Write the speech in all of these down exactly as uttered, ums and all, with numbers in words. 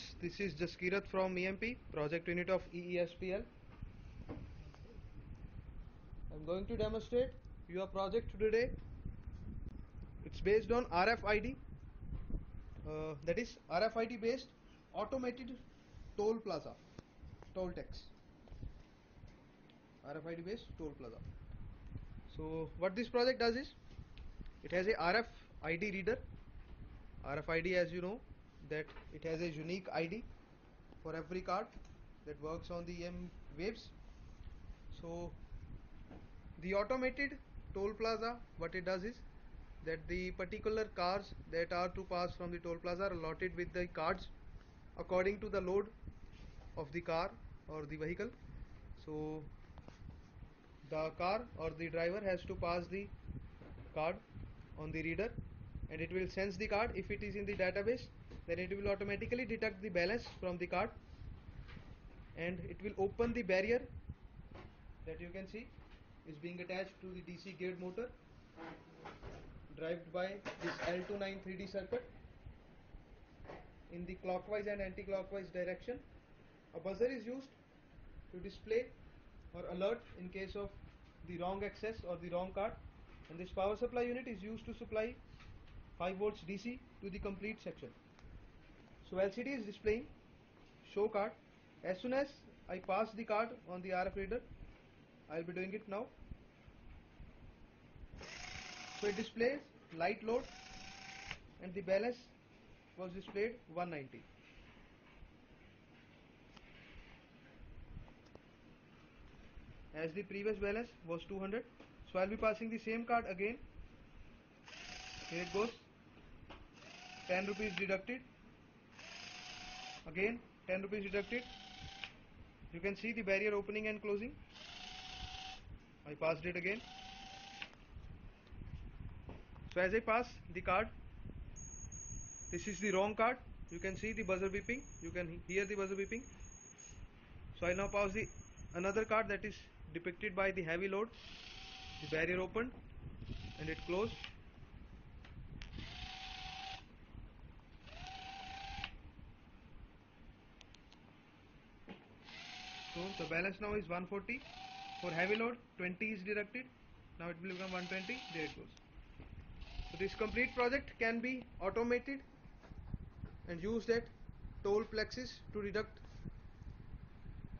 friends, this is Jaskirat from E M P Project Unit of E E S P L. I am going to demonstrate your project today. It's based on R F I D, uh, that is R F I D based automated toll plaza, toll tax. R F I D based toll plaza. So what this project does is, it has a R F I D reader. R F I D, as you know, that it has a unique I D for every card that works on the E M waves. So the automated toll plaza, what it does is that the particular cars that are to pass from the toll plaza are allotted with the cards according to the load of the car or the vehicle. So the car or the driver has to pass the card on the reader, and it will sense the card. If it is in the database, then it will automatically deduct the balance from the card, and it will open the barrier that you can see is being attached to the D C geared motor driven by this L two ninety-three D circuit in the clockwise and anti-clockwise direction. A buzzer is used to display or alert in case of the wrong access or the wrong card, and this power supply unit is used to supply five volts D C to the complete section. So L C D is displaying show card. As soon as I pass the card on the R F reader, I will be doing it now. So it displays light load, and the balance was displayed one ninety. As the previous balance was two hundred, so I will be passing the same card again. Here it goes, ten rupees deducted, again ten rupees deducted. You can see the barrier opening and closing. I passed it again. So as I pass the card, this is the wrong card. You can see the buzzer beeping, you can hear the buzzer beeping. So I now pass the another card that is depicted by the heavy load. The barrier opened and it closed. So the balance now is one forty. For heavy load, twenty is deducted. Now it will become one twenty. There it goes. So this complete project can be automated and used at toll plexes to deduct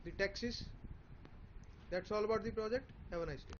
the taxes. That's all about the project. Have a nice day.